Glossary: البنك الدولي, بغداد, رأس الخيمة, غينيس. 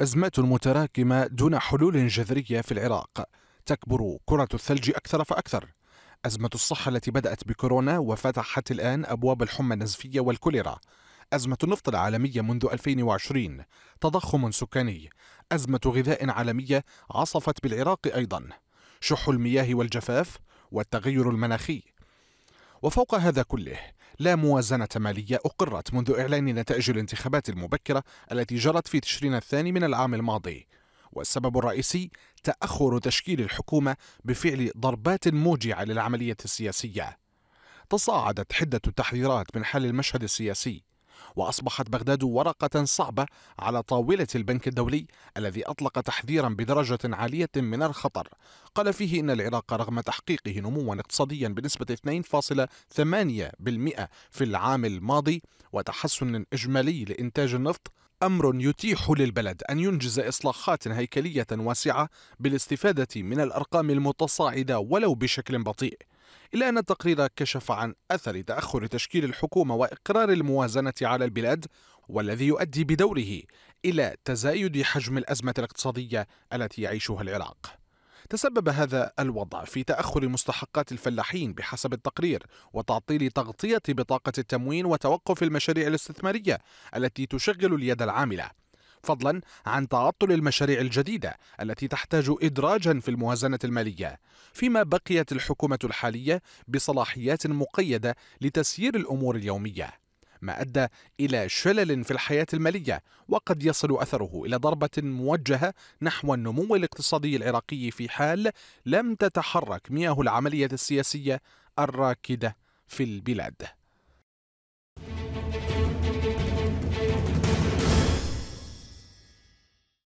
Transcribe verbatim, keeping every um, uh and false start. أزمات متراكمة دون حلول جذرية في العراق، تكبر كرة الثلج أكثر فأكثر. أزمة الصحة التي بدأت بكورونا وفتحت الآن أبواب الحمى النزفية والكوليرا، أزمة النفط العالمية منذ ألفين وعشرين، تضخم سكاني، أزمة غذاء عالمية عصفت بالعراق أيضا، شح المياه والجفاف والتغير المناخي. وفوق هذا كله لا موازنة مالية أقرت منذ إعلان نتائج الانتخابات المبكرة التي جرت في تشرين الثاني من العام الماضي، والسبب الرئيسي تأخر تشكيل الحكومة بفعل ضربات موجعة للعملية السياسية. تصاعدت حدة التحذيرات من حل المشهد السياسي، وأصبحت بغداد ورقة صعبة على طاولة البنك الدولي الذي أطلق تحذيرا بدرجة عالية من الخطر، قال فيه إن العراق رغم تحقيقه نموا اقتصاديا بنسبة اثنين فاصلة ثمانية بالمئة في العام الماضي وتحسن إجمالي لإنتاج النفط، أمر يتيح للبلد أن ينجز إصلاحات هيكلية واسعة بالاستفادة من الأرقام المتصاعدة ولو بشكل بطيء. إلا أن التقرير كشف عن أثر تأخر تشكيل الحكومة وإقرار الموازنة على البلاد، والذي يؤدي بدوره إلى تزايد حجم الأزمة الاقتصادية التي يعيشها العراق. تسبب هذا الوضع في تأخر مستحقات الفلاحين بحسب التقرير، وتعطيل تغطية بطاقة التموين، وتوقف المشاريع الاستثمارية التي تشغل اليد العاملة، فضلا عن تعطل المشاريع الجديدة التي تحتاج إدراجا في الموازنة المالية، فيما بقيت الحكومة الحالية بصلاحيات مقيدة لتسيير الأمور اليومية، ما أدى إلى شلل في الحياة المالية، وقد يصل أثره إلى ضربة موجهة نحو النمو الاقتصادي العراقي في حال لم تتحرك مياه العملية السياسية الراكدة في البلاد.